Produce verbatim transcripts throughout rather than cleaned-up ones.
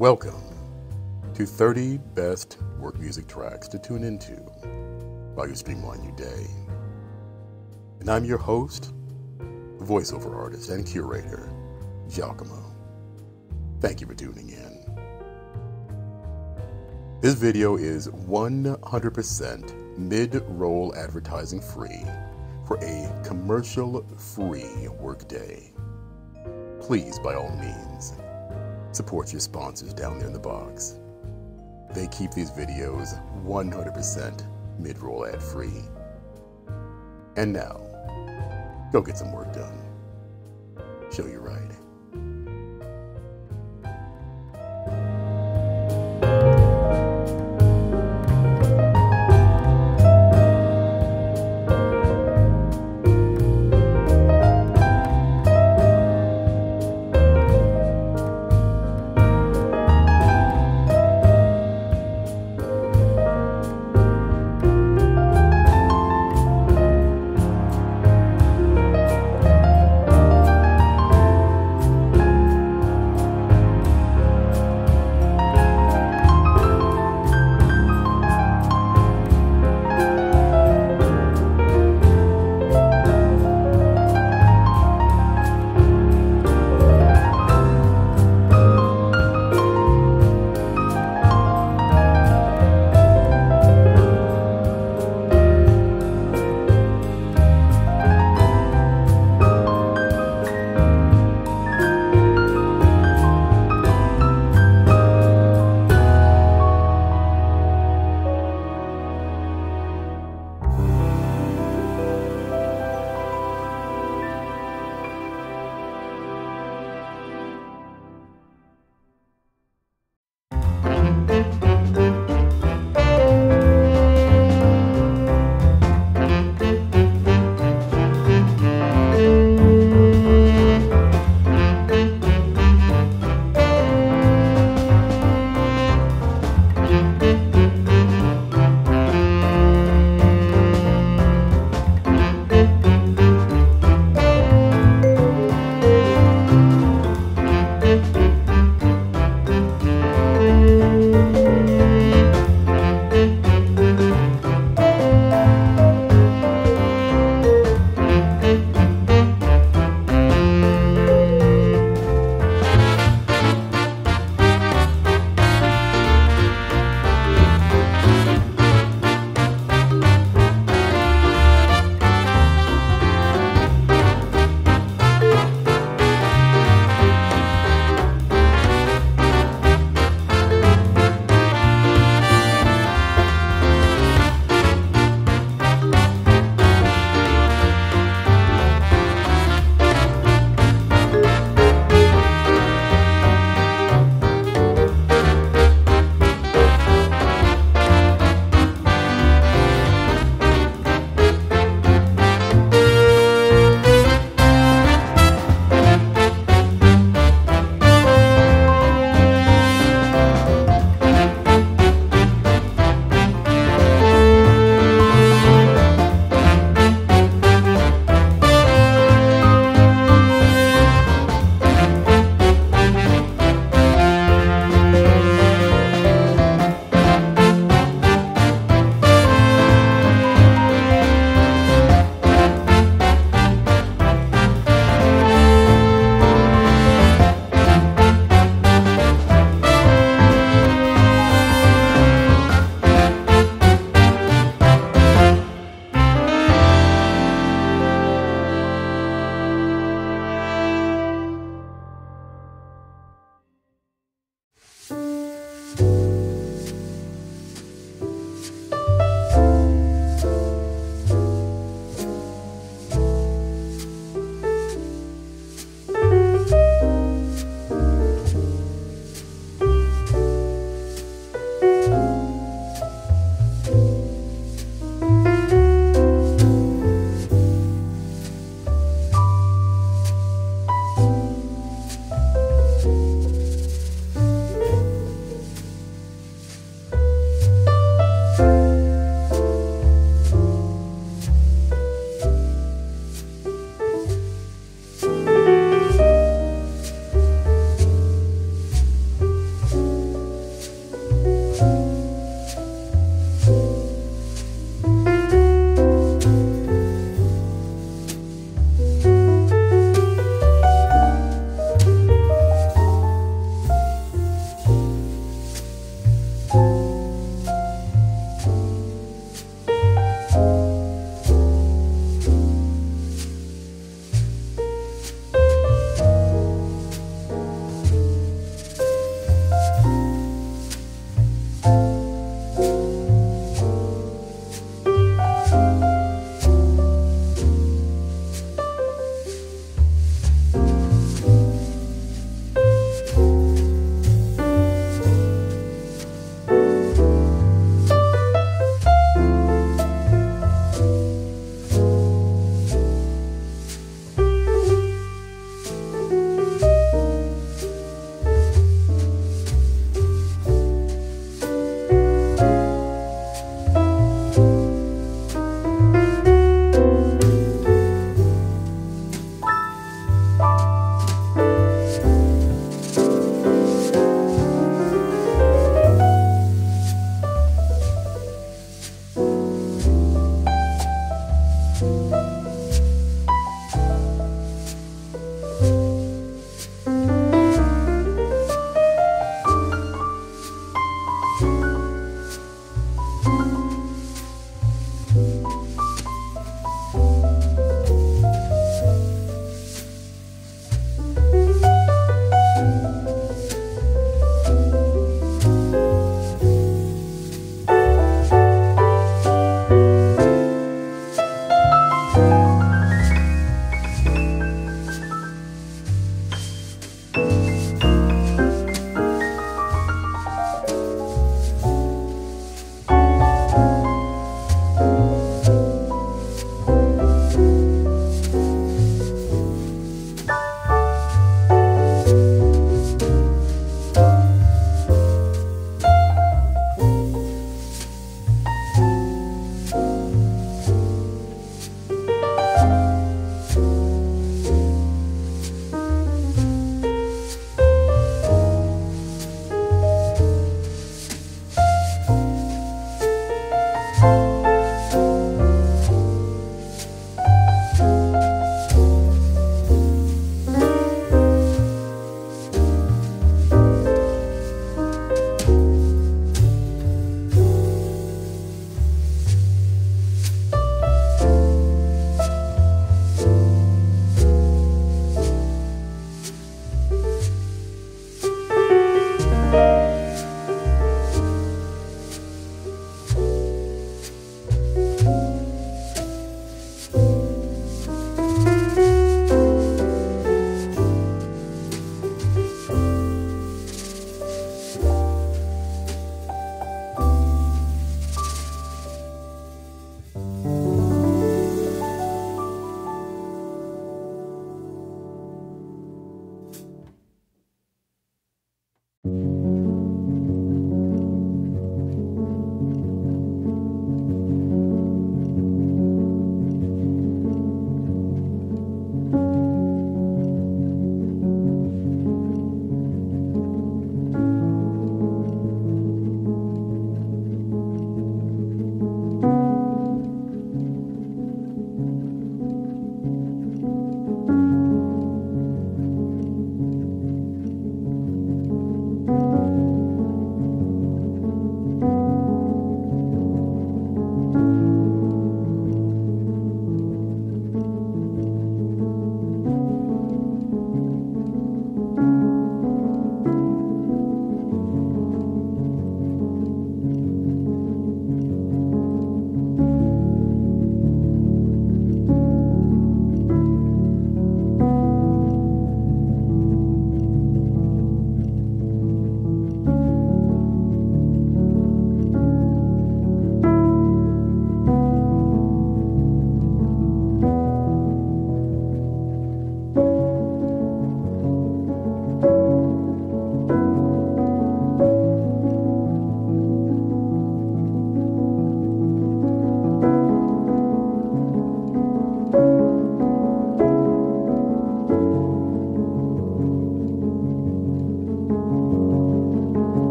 Welcome to thirty Best Work Music Tracks to Tune Into while you streamline your day. And I'm your host, voiceover artist and curator, Giacomo. Thank you for tuning in. This video is one hundred percent mid-roll advertising free for a commercial-free workday. Please, by all means, support your sponsors down there in the box. They keep these videos one hundred percent mid-roll ad-free. And now, go get some work done. Show you right.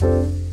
You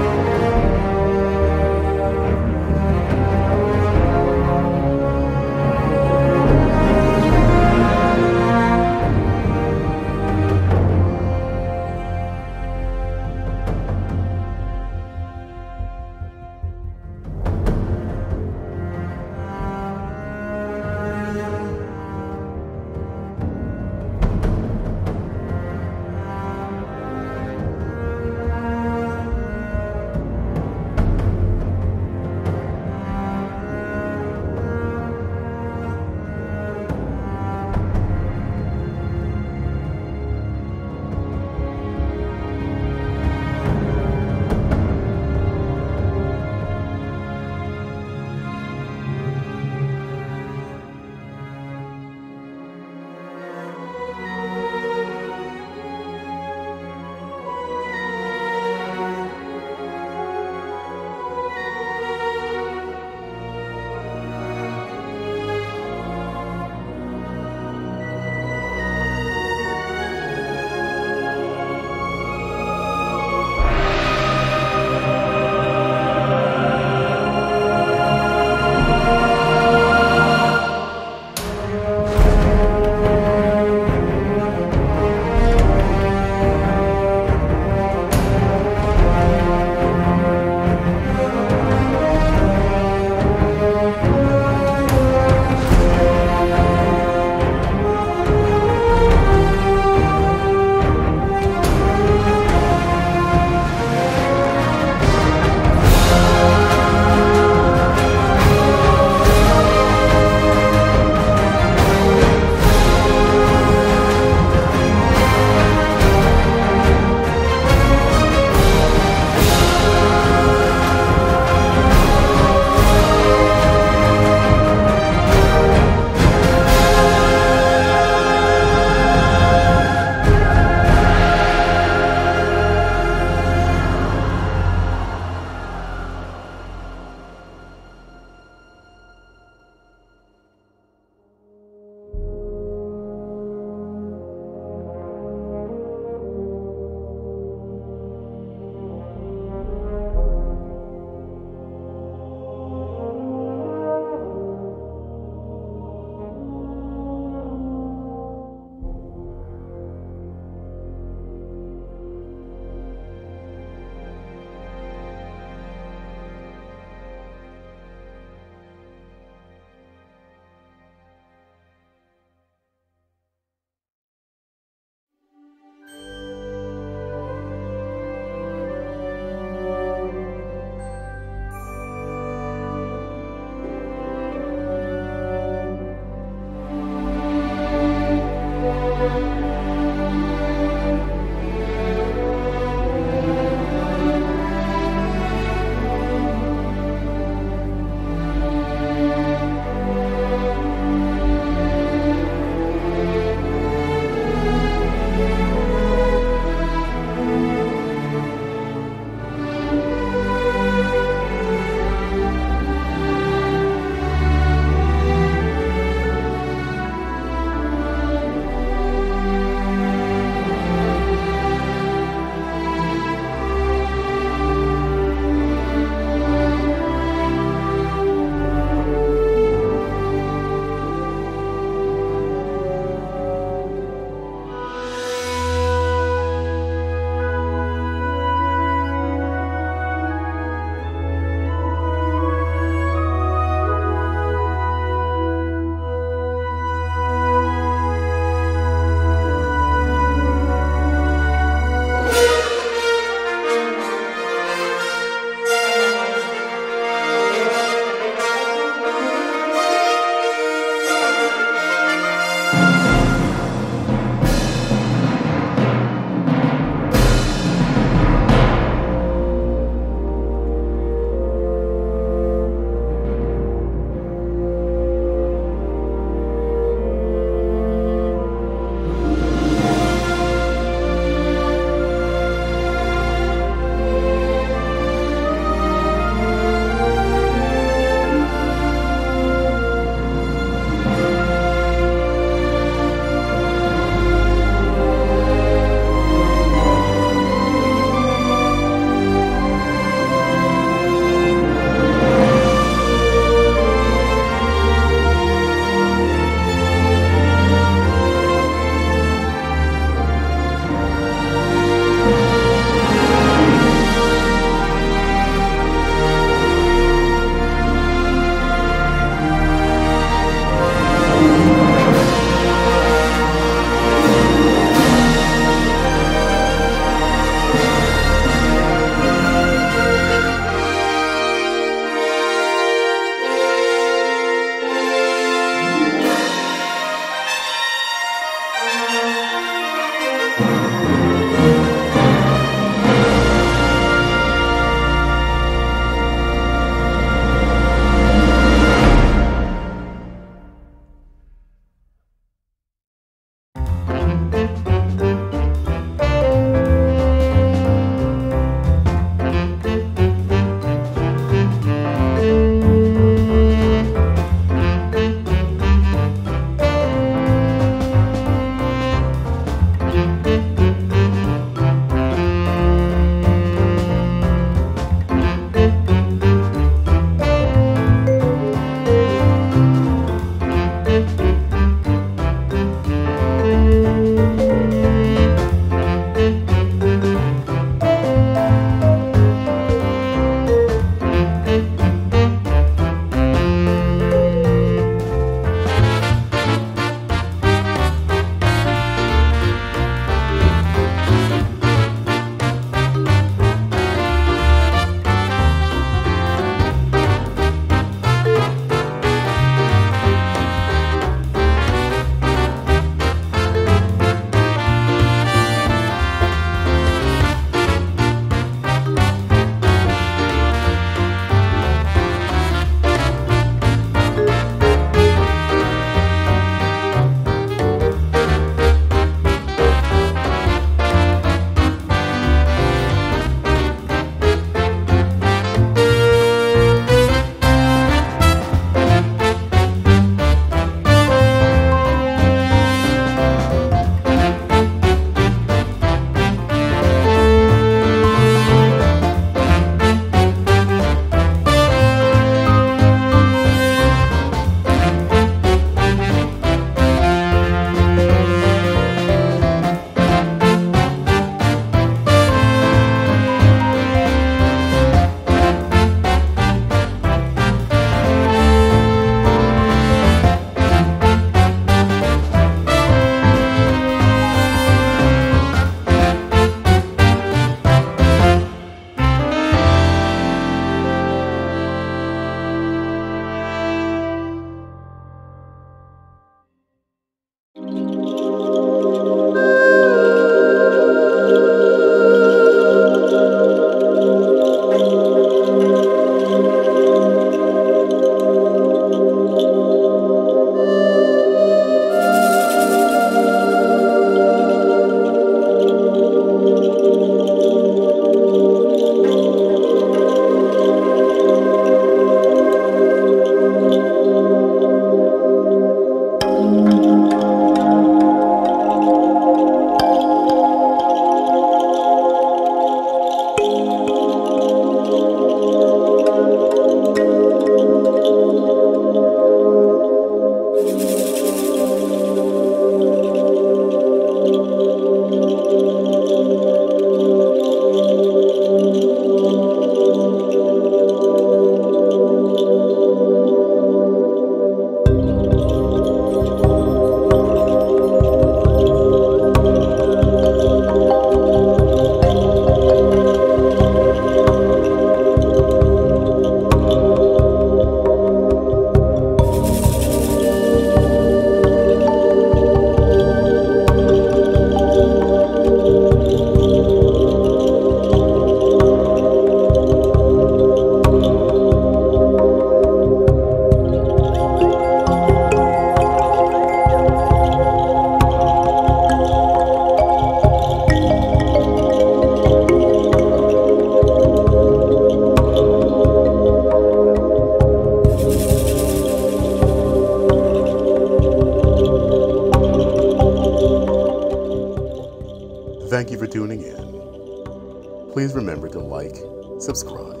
you for tuning in. Please remember to like, subscribe,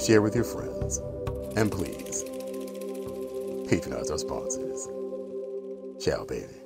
share with your friends, and please, patronize our sponsors. Ciao, baby.